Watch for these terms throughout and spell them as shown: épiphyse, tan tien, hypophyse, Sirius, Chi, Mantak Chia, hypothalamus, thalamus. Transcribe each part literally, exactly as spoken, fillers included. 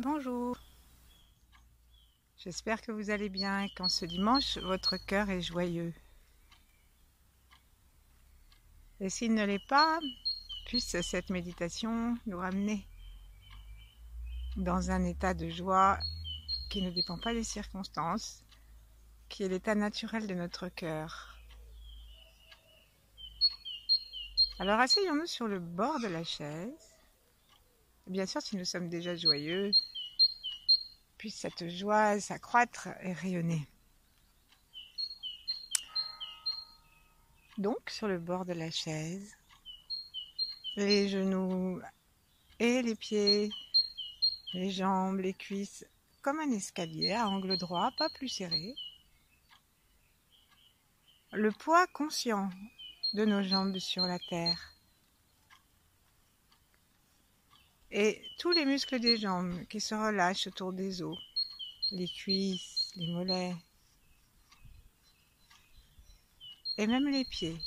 Bonjour, j'espère que vous allez bien et qu'en ce dimanche, votre cœur est joyeux. Et s'il ne l'est pas, puisse cette méditation nous ramener dans un état de joie qui ne dépend pas des circonstances, qui est l'état naturel de notre cœur. Alors asseyons-nous sur le bord de la chaise. Bien sûr, si nous sommes déjà joyeux, puisse cette joie s'accroître et rayonner. Donc, sur le bord de la chaise, les genoux et les pieds, les jambes, les cuisses, comme un escalier à angle droit, pas plus serré. Le poids conscient de nos jambes sur la terre. Et tous les muscles des jambes qui se relâchent autour des os, les cuisses, les mollets, et même les pieds.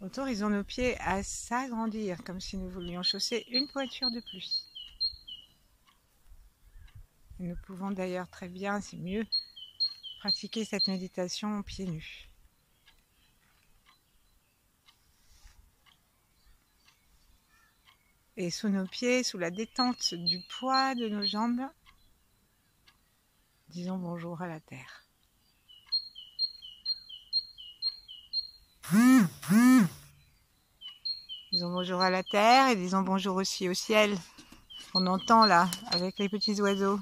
Autorisons nos pieds à s'agrandir, comme si nous voulions chausser une pointure de plus. Et nous pouvons d'ailleurs très bien, c'est mieux, pratiquer cette méditation pieds nus. Et sous nos pieds, sous la détente du poids de nos jambes, disons bonjour à la terre. Disons bonjour à la terre et disons bonjour aussi au ciel, qu'on entend là, avec les petits oiseaux.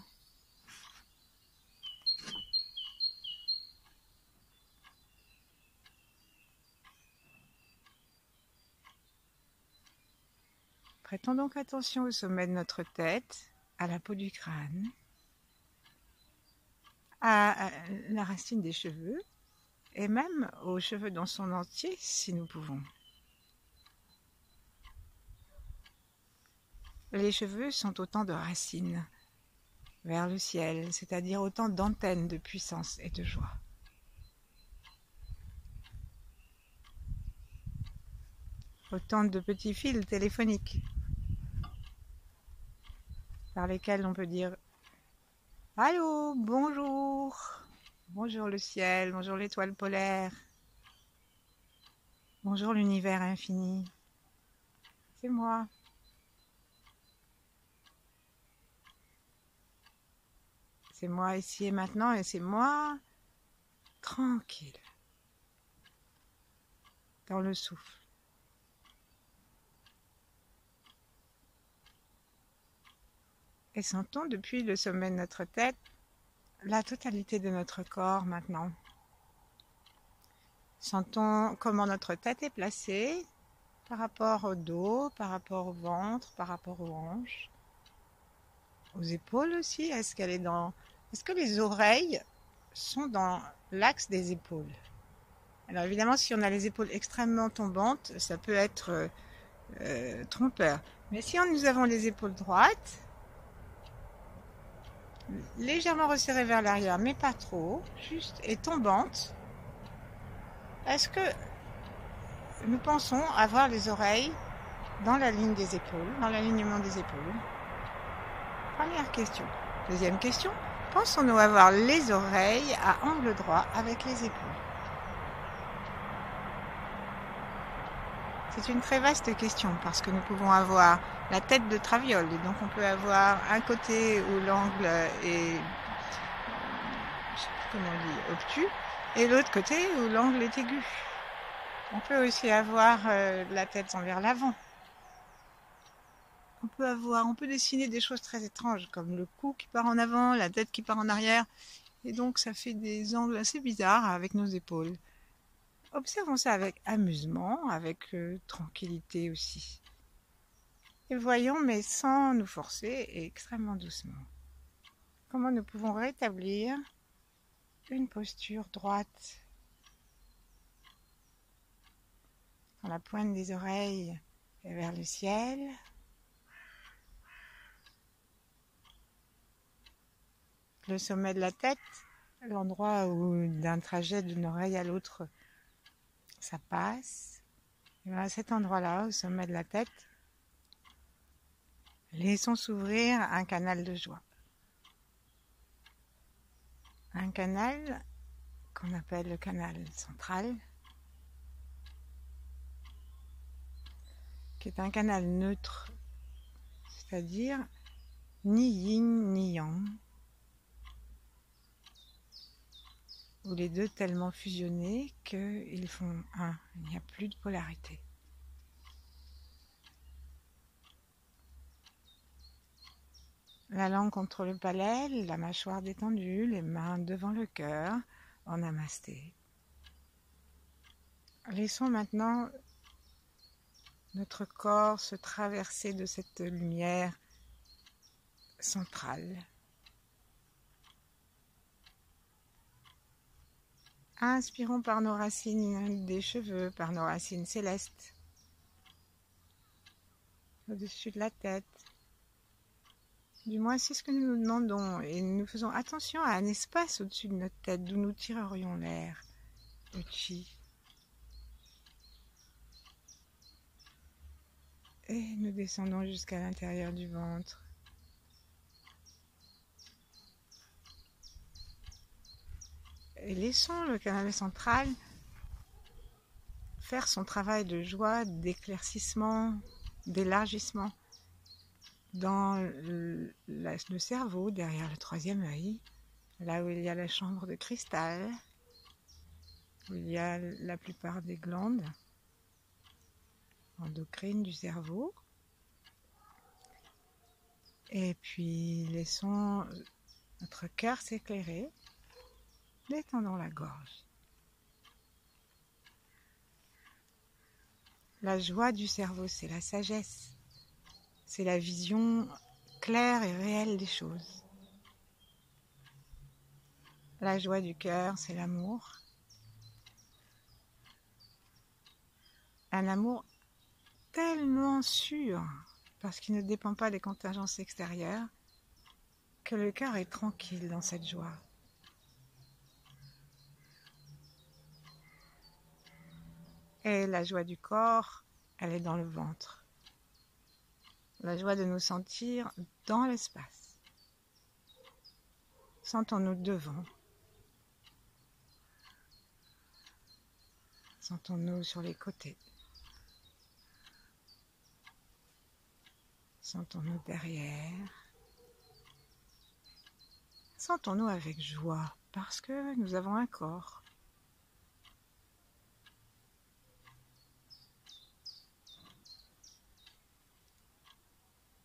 Prêtons donc attention au sommet de notre tête, à la peau du crâne, à la racine des cheveux et même aux cheveux dans son entier si nous pouvons. Les cheveux sont autant de racines vers le ciel, c'est-à-dire autant d'antennes de puissance et de joie. Autant de petits fils téléphoniques par lesquels on peut dire « Allô, bonjour, bonjour le ciel, bonjour l'étoile polaire, bonjour l'univers infini, c'est moi ». C'est moi ici et maintenant et c'est moi tranquille dans le souffle. Et sentons depuis le sommet de notre tête la totalité de notre corps maintenant. Sentons comment notre tête est placée par rapport au dos, par rapport au ventre, par rapport aux hanches, aux épaules aussi. Est-ce qu'elle est dans... Est-ce que les oreilles sont dans l'axe des épaules? Alors évidemment, si on a les épaules extrêmement tombantes, ça peut être euh, trompeur. Mais si on, nous avons les épaules droites, légèrement resserrée vers l'arrière, mais pas trop, juste et tombante, est-ce que nous pensons avoir les oreilles dans la ligne des épaules, dans l'alignement des épaules? Première question. Deuxième question, pensons-nous avoir les oreilles à angle droit avec les épaules? C'est une très vaste question parce que nous pouvons avoir la tête de traviole et donc on peut avoir un côté où l'angle est, je sais plus comment on dit, obtus et l'autre côté où l'angle est aigu. On peut aussi avoir euh, la tête envers l'avant. On peut avoir, on peut dessiner des choses très étranges comme le cou qui part en avant, la tête qui part en arrière et donc ça fait des angles assez bizarres avec nos épaules. Observons ça avec amusement, avec euh, tranquillité aussi. Et voyons, mais sans nous forcer et extrêmement doucement, comment nous pouvons rétablir une posture droite. Quand la pointe des oreilles est vers le ciel, le sommet de la tête, l'endroit où d'un trajet d'une oreille à l'autre, ça passe. Et bien à cet endroit-là, au sommet de la tête, Laissons s'ouvrir un canal de joie. Un canal qu'on appelle le canal central, qui est un canal neutre, c'est-à-dire ni yin ni yang, où les deux tellement fusionnés qu'ils font un, il n'y a plus de polarité. La langue contre le palais, la mâchoire détendue, les mains devant le cœur, en namasté. Laissons maintenant notre corps se traverser de cette lumière centrale. Inspirons par nos racines des cheveux, par nos racines célestes, au-dessus de la tête. Du moins, c'est ce que nous nous demandons, et nous faisons attention à un espace au-dessus de notre tête d'où nous tirerions l'air, le chi. Et nous descendons jusqu'à l'intérieur du ventre. Et laissons le canal central faire son travail de joie, d'éclaircissement, d'élargissement. Dans le, le cerveau, derrière le troisième œil, là où il y a la chambre de cristal, où il y a la plupart des glandes endocrines du cerveau. Et puis laissons notre cœur s'éclairer, détendons la gorge. La joie du cerveau, c'est la sagesse. C'est la vision claire et réelle des choses. La joie du cœur, c'est l'amour. Un amour tellement sûr, parce qu'il ne dépend pas des contingences extérieures, que le cœur est tranquille dans cette joie. Et la joie du corps, elle est dans le ventre. La joie de nous sentir dans l'espace. Sentons-nous devant. Sentons-nous sur les côtés. Sentons-nous derrière. Sentons-nous avec joie, parce que nous avons un corps.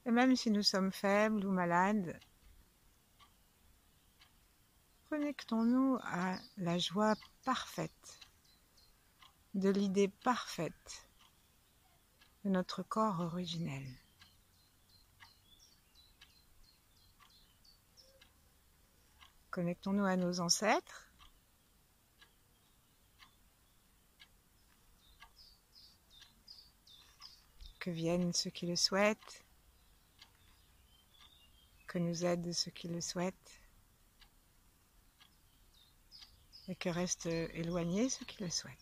Et même si nous sommes faibles ou malades, connectons-nous à la joie parfaite, de l'idée parfaite de notre corps originel. Connectons-nous à nos ancêtres, que viennent ceux qui le souhaitent, que nous aident ceux qui le souhaitent et que restent éloignés ceux qui le souhaitent.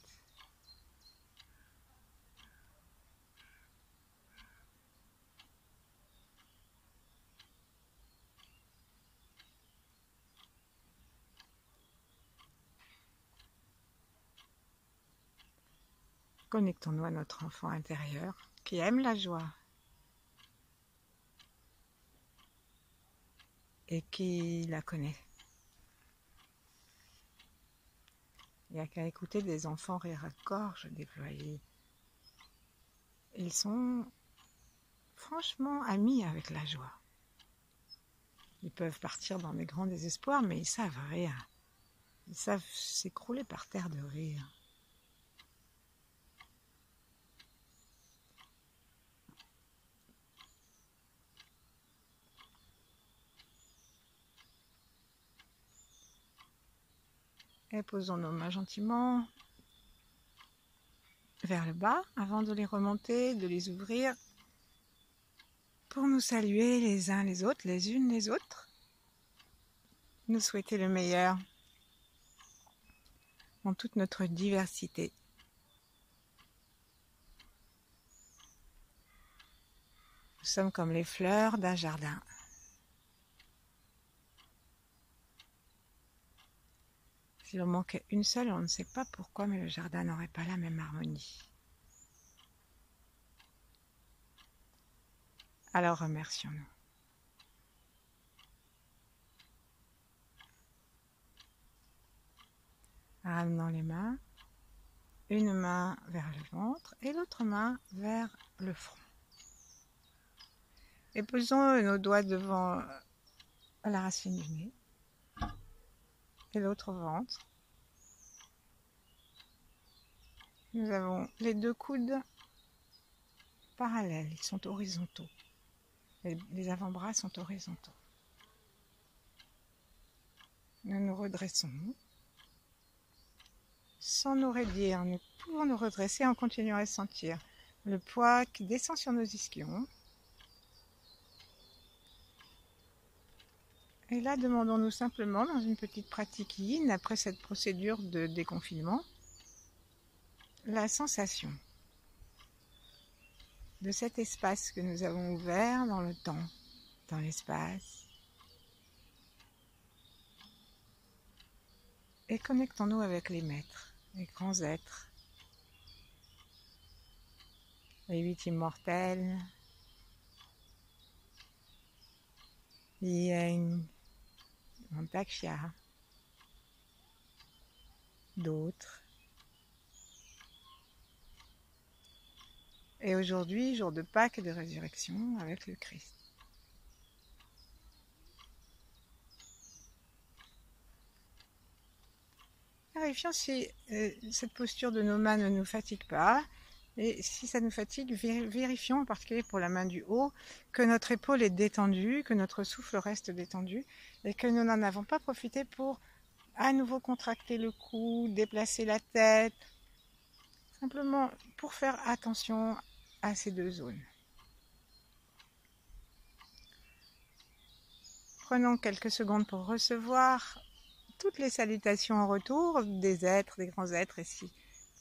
Connectons-nous à notre enfant intérieur qui aime la joie et qui la connaît. Il n'y a qu'à écouter des enfants rire à gorge déployée. Ils sont franchement amis avec la joie. Ils peuvent partir dans des grands désespoirs, mais ils savent rire. Ils savent s'écrouler par terre de rire. Et posons nos mains gentiment vers le bas avant de les remonter, de les ouvrir pour nous saluer les uns les autres, les unes les autres, nous souhaiter le meilleur dans toute notre diversité. Nous sommes comme les fleurs d'un jardin. S'il en manquait une seule, on ne sait pas pourquoi, mais le jardin n'aurait pas la même harmonie. Alors remercions-nous. Ramenons les mains, une main vers le ventre et l'autre main vers le front. Et posons nos doigts devant la racine du nez et l'autre au ventre. Nous avons les deux coudes parallèles, ils sont horizontaux. Les avant-bras sont horizontaux. Nous nous redressons. Sans nous raidir, nous pouvons nous redresser en continuant à sentir le poids qui descend sur nos ischions. Et là, demandons-nous simplement, dans une petite pratique yin, après cette procédure de déconfinement, la sensation de cet espace que nous avons ouvert dans le temps, dans l'espace. Et connectons-nous avec les maîtres, les grands êtres, les huit immortels, Yang, Mantak Chia, d'autres. Et aujourd'hui, jour de Pâques et de résurrection avec le Christ. Vérifions si euh, cette posture de nos mains ne nous fatigue pas. Et si ça nous fatigue, vérifions en particulier pour la main du haut que notre épaule est détendue, que notre souffle reste détendu et que nous n'en avons pas profité pour à nouveau contracter le cou, déplacer la tête, simplement pour faire attention à ces deux zones. Prenons quelques secondes pour recevoir toutes les salutations en retour des êtres, des grands êtres ici.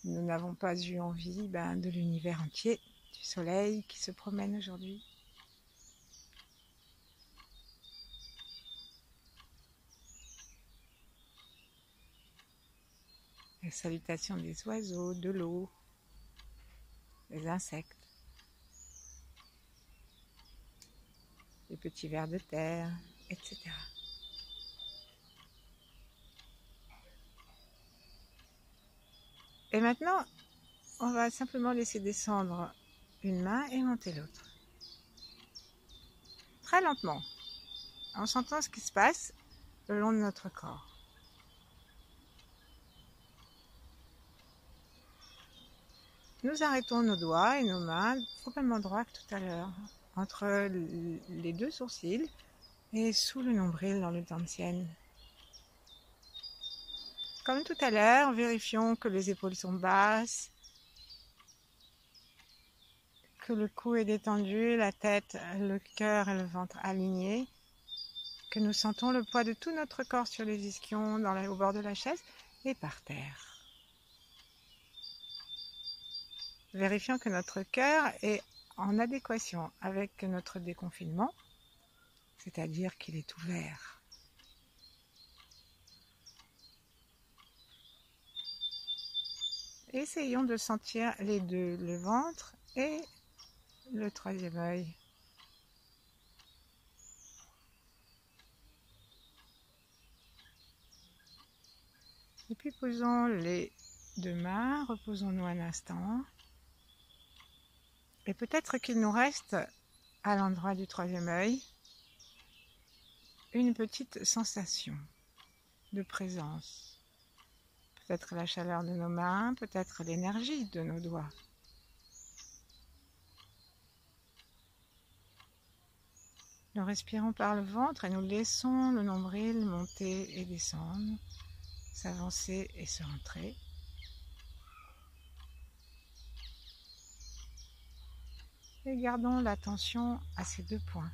Nous n'avons pas eu envie ben, de l'univers entier, du soleil qui se promène aujourd'hui. Les salutations des oiseaux, de l'eau, des insectes, des petits vers de terre, et cetera. Et maintenant, on va simplement laisser descendre une main et monter l'autre. Très lentement, en sentant ce qui se passe le long de notre corps. Nous arrêtons nos doigts et nos mains probablement droits que tout à l'heure, entre les deux sourcils et sous le nombril dans le tan tien. Comme tout à l'heure, vérifions que les épaules sont basses, que le cou est détendu, la tête, le cœur et le ventre alignés, que nous sentons le poids de tout notre corps sur les ischions, dans la, au bord de la chaise et par terre. Vérifions que notre cœur est en adéquation avec notre déconfinement, c'est-à-dire qu'il est ouvert. Essayons de sentir les deux, le ventre et le troisième œil. Et puis posons les deux mains, reposons-nous un instant. Et peut-être qu'il nous reste, à l'endroit du troisième œil, une petite sensation de présence. Peut-être la chaleur de nos mains, peut-être l'énergie de nos doigts. Nous respirons par le ventre et nous laissons le nombril monter et descendre, s'avancer et se rentrer. Et gardons l'attention à ces deux points.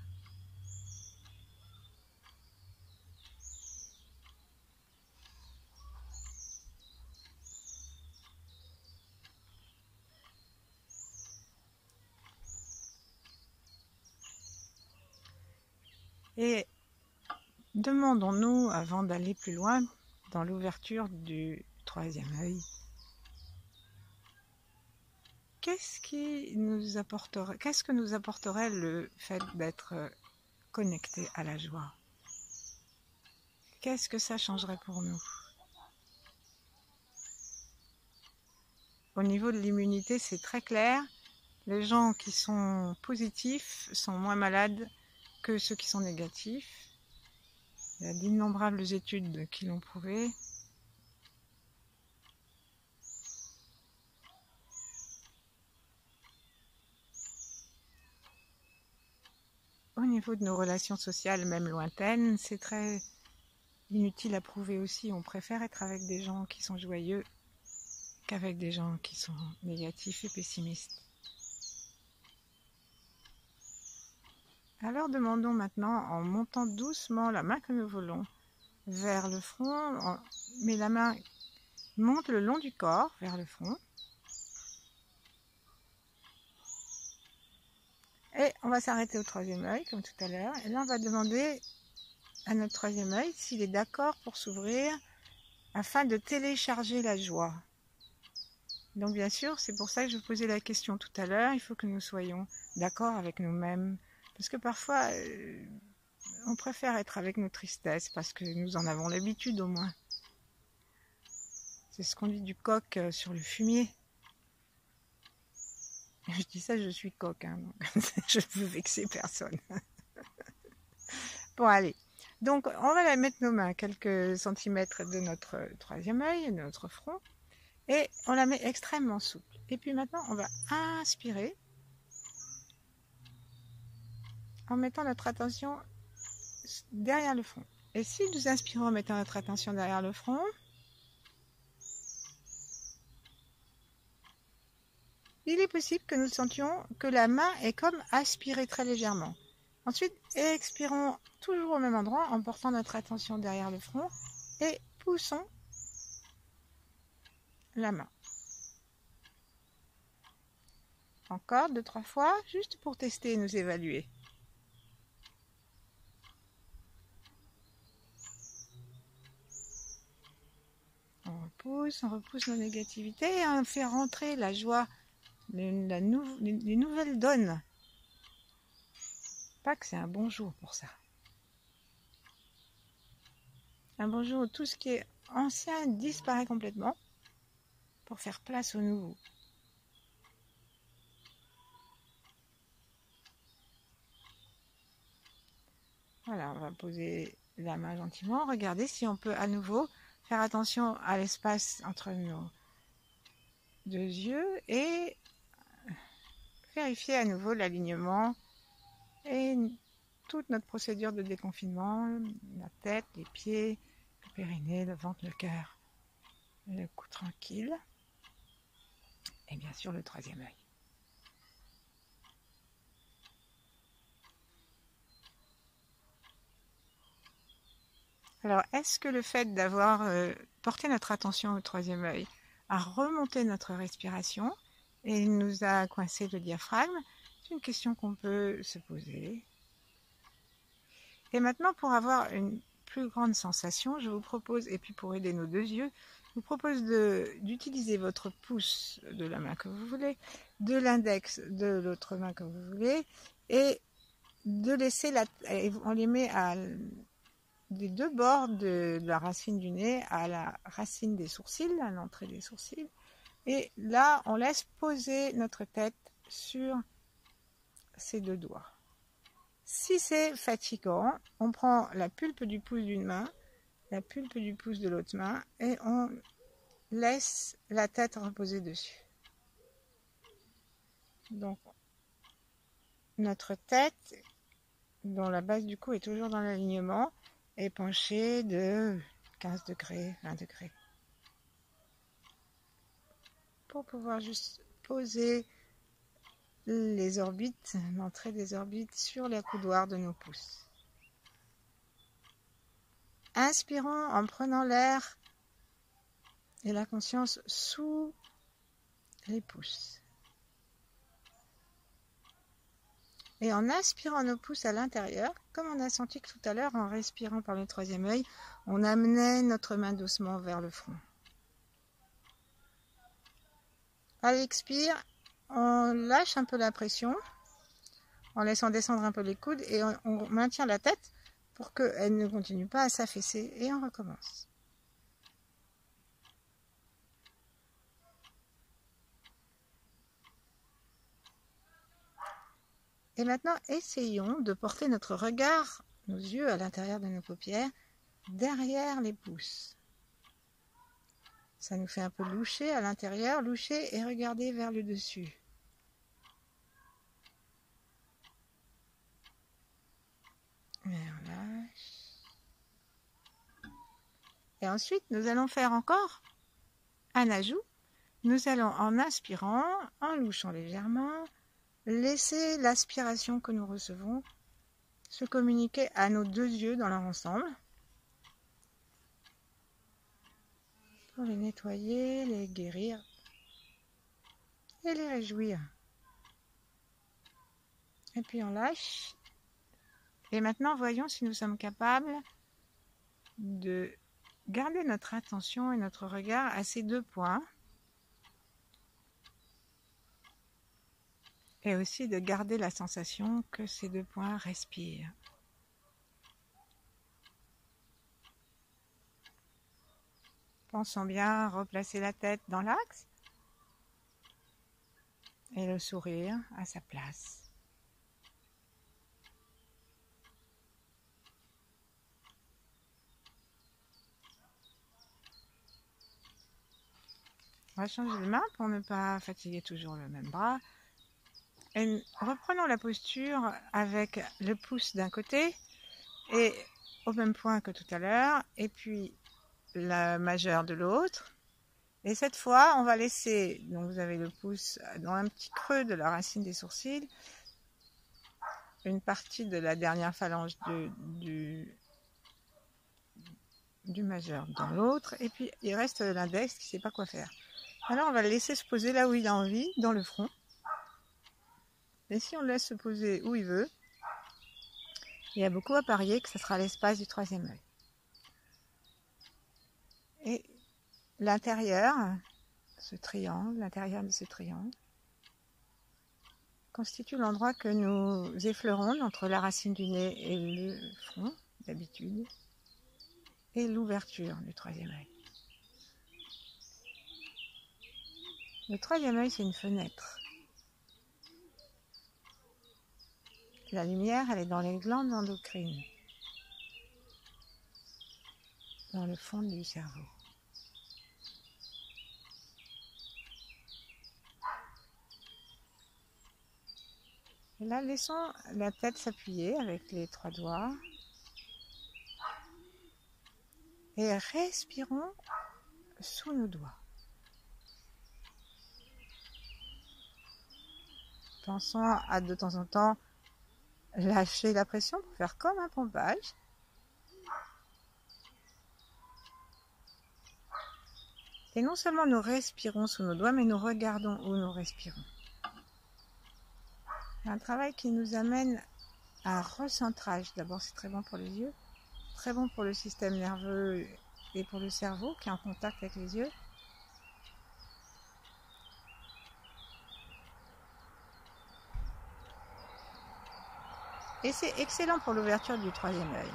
Et demandons-nous, avant d'aller plus loin, dans l'ouverture du troisième œil, qu'est-ce qui nous apporterait, qu'est-ce que nous apporterait le fait d'être connecté à la joie? Qu'est-ce que ça changerait pour nous? Au niveau de l'immunité, c'est très clair. Les gens qui sont positifs sont moins malades que ceux qui sont négatifs. Il y a d'innombrables études qui l'ont prouvé. Au niveau de nos relations sociales, même lointaines, c'est très inutile à prouver aussi. On préfère être avec des gens qui sont joyeux qu'avec des gens qui sont négatifs et pessimistes. Alors demandons maintenant, en montant doucement la main que nous voulons vers le front, mais la main monte le long du corps vers le front. Et on va s'arrêter au troisième œil, comme tout à l'heure. Et là, on va demander à notre troisième œil s'il est d'accord pour s'ouvrir afin de télécharger la joie. Donc, bien sûr, c'est pour ça que je vous posais la question tout à l'heure. Il faut que nous soyons d'accord avec nous-mêmes. Parce que parfois, euh, on préfère être avec nos tristesses parce que nous en avons l'habitude au moins. C'est ce qu'on dit du coq sur le fumier. Je dis ça, je suis coq, hein, donc je ne veux vexer personne. Bon, allez. Donc, on va mettre nos mains à quelques centimètres de notre troisième œil, de notre front. Et on la met extrêmement souple. Et puis maintenant, on va inspirer en mettant notre attention derrière le front. Et si nous inspirons en mettant notre attention derrière le front, il est possible que nous sentions que la main est comme aspirée très légèrement. Ensuite, expirons toujours au même endroit en portant notre attention derrière le front et poussons la main. Encore deux, trois fois, juste pour tester et nous évaluer. On repousse, on repousse nos négativités et on fait rentrer la joie, les, la nou, les, les nouvelles donnes. Pâques, c'est un bon jour pour ça. Un bon jour où tout ce qui est ancien disparaît complètement pour faire place au nouveau. Voilà, on va poser la main gentiment. Regardez si on peut à nouveau faire attention à l'espace entre nos deux yeux et vérifier à nouveau l'alignement et toute notre procédure de déconfinement, la tête, les pieds, le périnée, le ventre, le cœur, le cou tranquille et bien sûr le troisième œil. Alors, est-ce que le fait d'avoir euh, porté notre attention au troisième œil a remonté notre respiration et nous a coincé le diaphragme? C'est une question qu'on peut se poser. Et maintenant, pour avoir une plus grande sensation, je vous propose, et puis pour aider nos deux yeux, je vous propose d'utiliser votre pouce de la main que vous voulez, de l'index de l'autre main que vous voulez, et de laisser la... On les met à... des deux bords de la racine du nez à la racine des sourcils, à l'entrée des sourcils. Et là, on laisse poser notre tête sur ces deux doigts. Si c'est fatigant, on prend la pulpe du pouce d'une main, la pulpe du pouce de l'autre main, et on laisse la tête reposer dessus. Donc, notre tête, dont la base du cou est toujours dans l'alignement, et pencher de quinze degrés, vingt degrés. Pour pouvoir juste poser les orbites, l'entrée des orbites sur les coudoirs de nos pouces. Inspirons en prenant l'air et la conscience sous les pouces. Et en inspirant nos pouces à l'intérieur, comme on a senti que tout à l'heure, en respirant par le troisième œil, on amenait notre main doucement vers le front. À l'expire, on lâche un peu la pression, en laissant descendre un peu les coudes, et on, on maintient la tête pour qu'elle ne continue pas à s'affaisser, et on recommence. Et maintenant, essayons de porter notre regard, nos yeux à l'intérieur de nos paupières, derrière les pouces. Ça nous fait un peu loucher à l'intérieur, loucher et regarder vers le dessus. Et on lâche. Et ensuite, nous allons faire encore un ajout. Nous allons, en inspirant, en louchant légèrement, laisser l'aspiration que nous recevons se communiquer à nos deux yeux dans leur ensemble. Pour les nettoyer, les guérir et les réjouir. Et puis on lâche. Et maintenant, voyons si nous sommes capables de garder notre attention et notre regard à ces deux points. Et aussi de garder la sensation que ces deux points respirent. Pensons bien à replacer la tête dans l'axe et le sourire à sa place. On va changer de main pour ne pas fatiguer toujours le même bras. Et reprenons la posture avec le pouce d'un côté et au même point que tout à l'heure, et puis la majeure de l'autre. Et cette fois, on va laisser, donc vous avez le pouce dans un petit creux de la racine des sourcils, une partie de la dernière phalange de, du, du majeur dans l'autre, et puis il reste l'index qui ne sait pas quoi faire. Alors on va le laisser se poser là où il a envie, dans le front. Et si on le laisse se poser où il veut, il y a beaucoup à parier que ce sera l'espace du troisième œil. Et l'intérieur, ce triangle, l'intérieur de ce triangle, constitue l'endroit que nous effleurons entre la racine du nez et le front, d'habitude, et l'ouverture du troisième œil. Le troisième œil, c'est une fenêtre. La lumière, elle est dans les glandes endocrines, dans le fond du cerveau. Et là, laissons la tête s'appuyer avec les trois doigts. Et respirons sous nos doigts. Pensons à de temps en temps lâcher la pression pour faire comme un pompage. Et non seulement nous respirons sous nos doigts, mais nous regardons où nous respirons. Un travail qui nous amène à un recentrage. D'abord, c'est très bon pour les yeux, très bon pour le système nerveux et pour le cerveau qui est en contact avec les yeux. Et c'est excellent pour l'ouverture du troisième œil.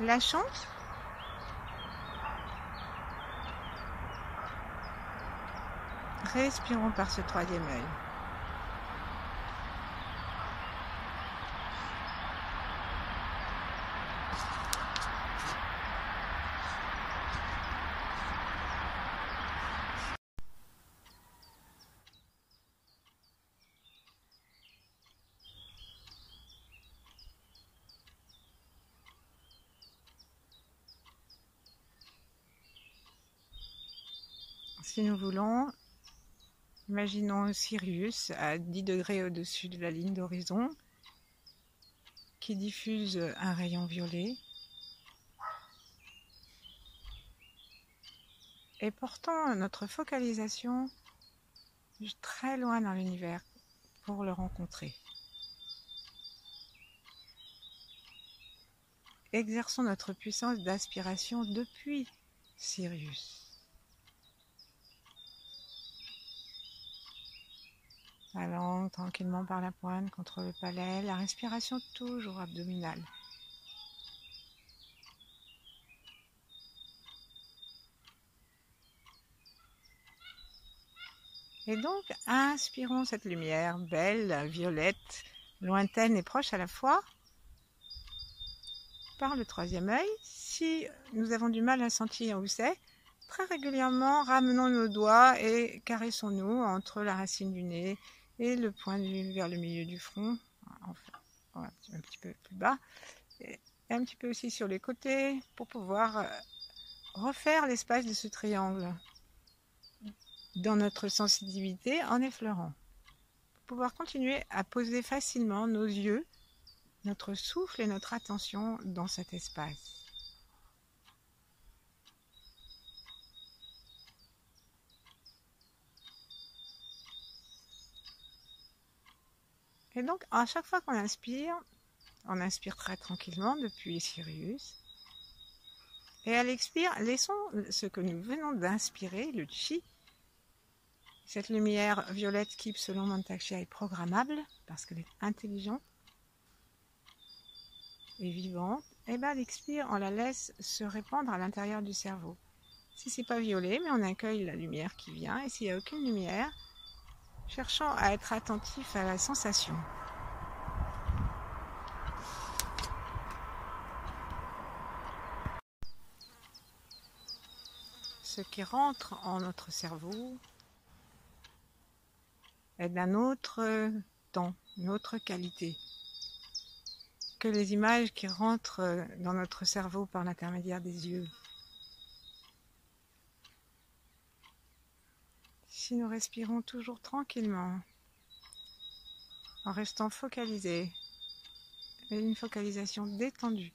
Lâchons. Respirons par ce troisième œil. Si nous voulons, imaginons Sirius à dix degrés au-dessus de la ligne d'horizon qui diffuse un rayon violet. Et portons notre focalisation de très loin dans l'univers pour le rencontrer. Exerçons notre puissance d'aspiration depuis Sirius. Allons tranquillement par la pointe contre le palais, la respiration toujours abdominale. Et donc, inspirons cette lumière belle, violette, lointaine et proche à la fois, par le troisième œil. Si nous avons du mal à sentir où c'est, très régulièrement, ramenons nos doigts et caressons-nous entre la racine du nez et le point de vue vers le milieu du front, enfin, un petit, un petit peu plus bas, et un petit peu aussi sur les côtés pour pouvoir refaire l'espace de ce triangle dans notre sensibilité en effleurant. Pour pouvoir continuer à poser facilement nos yeux, notre souffle et notre attention dans cet espace. Et donc, à chaque fois qu'on inspire, on inspire très tranquillement depuis Sirius. Et à l'expire, laissons ce que nous venons d'inspirer, le Chi. Cette lumière violette qui, selon Mantak Chia, est programmable, parce qu'elle est intelligente et vivante. Et bien, à l'expire, on la laisse se répandre à l'intérieur du cerveau. Si ce n'est pas violet, mais on accueille la lumière qui vient. Et s'il n'y a aucune lumière, cherchons à être attentif à la sensation. Ce qui rentre en notre cerveau est d'un autre temps, une autre qualité que les images qui rentrent dans notre cerveau par l'intermédiaire des yeux. Si nous respirons toujours tranquillement, en restant focalisés, et une focalisation détendue,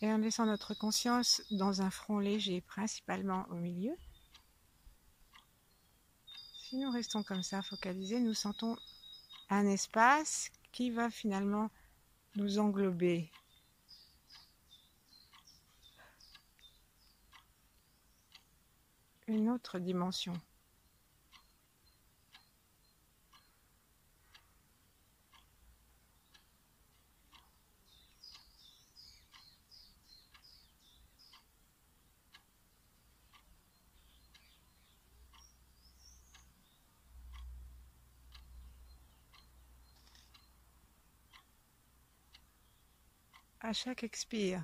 et en laissant notre conscience dans un front léger, principalement au milieu, si nous restons comme ça, focalisés, nous sentons un espace qui va finalement nous englober. Une autre dimension. À chaque expire,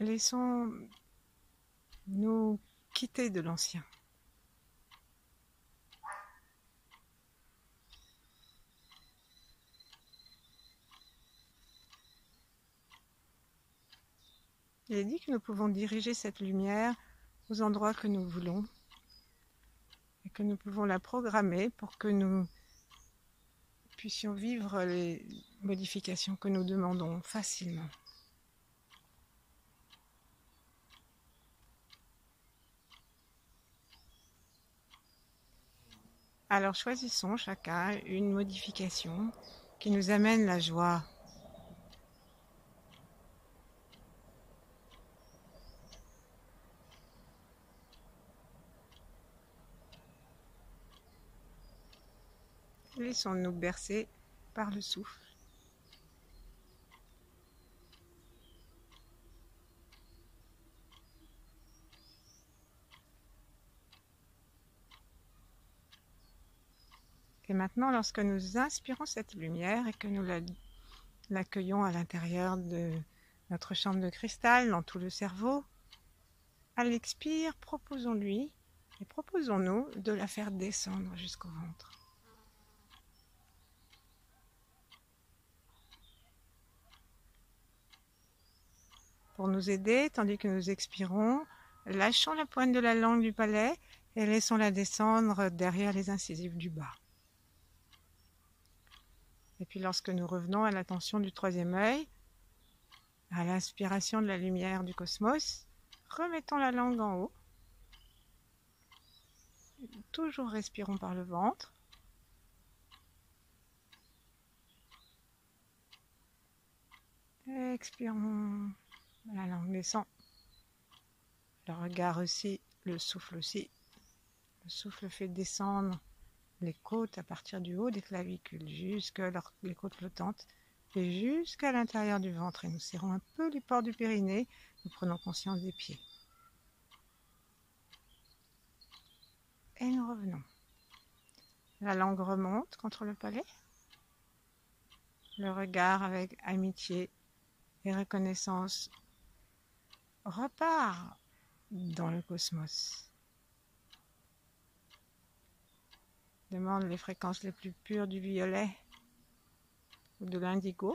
laissons-nous quitter de l'ancien. Il est dit que nous pouvons diriger cette lumière aux endroits que nous voulons et que nous pouvons la programmer pour que nous puissions vivre les modifications que nous demandons facilement. Alors choisissons chacun une modification qui nous amène la joie. Laissons-nous bercer par le souffle. Et maintenant, lorsque nous inspirons cette lumière et que nous l'accueillons à l'intérieur de notre chambre de cristal, dans tout le cerveau, à l'expire, proposons-lui et proposons-nous de la faire descendre jusqu'au ventre. Pour nous aider, tandis que nous expirons, lâchons la pointe de la langue du palais et laissons-la descendre derrière les incisives du bas. Et puis lorsque nous revenons à l'attention du troisième œil, à l'inspiration de la lumière du cosmos, remettons la langue en haut Toujours respirons par le ventre. Expirons, la langue descend. Le regard aussi, le souffle aussi. Le souffle fait descendre les côtes à partir du haut des clavicules, jusqu'à leur, les côtes flottantes et jusqu'à l'intérieur du ventre. Et nous serrons un peu les pores du périnée, nous prenons conscience des pieds. Et nous revenons. La langue remonte contre le palais. Le regard avec amitié et reconnaissance repart dans le cosmos. Demande les fréquences les plus pures du violet ou de l'indigo.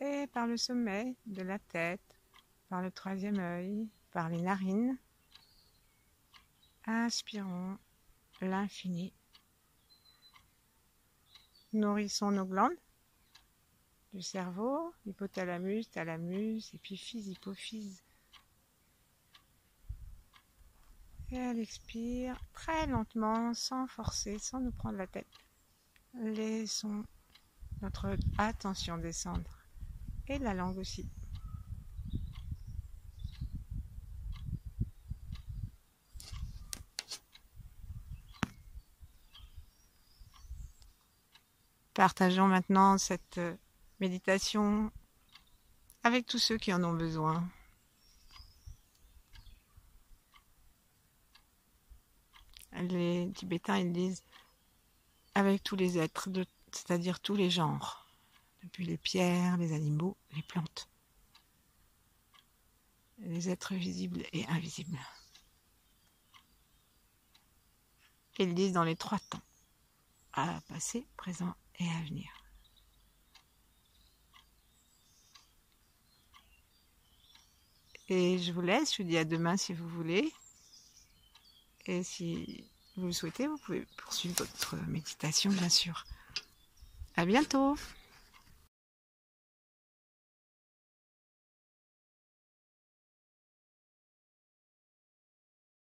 Et par le sommet de la tête, par le troisième œil, par les narines, inspirons l'infini. Nourrissons nos glandes du cerveau, hypothalamus, thalamus, épiphyse, hypophyse. Et elle expire très lentement, sans forcer, sans nous prendre la tête. Laissons notre attention descendre. Et la langue aussi. Partageons maintenant cette méditation avec tous ceux qui en ont besoin. Les Tibétains, ils disent avec tous les êtres, c'est-à-dire tous les genres, depuis les pierres, les animaux, les plantes, les êtres visibles et invisibles. Ils disent dans les trois temps, à passé, présent et à venir. Et je vous laisse, je vous dis à demain si vous voulez. Et si vous le souhaitez, vous pouvez poursuivre votre méditation, bien sûr. À bientôt!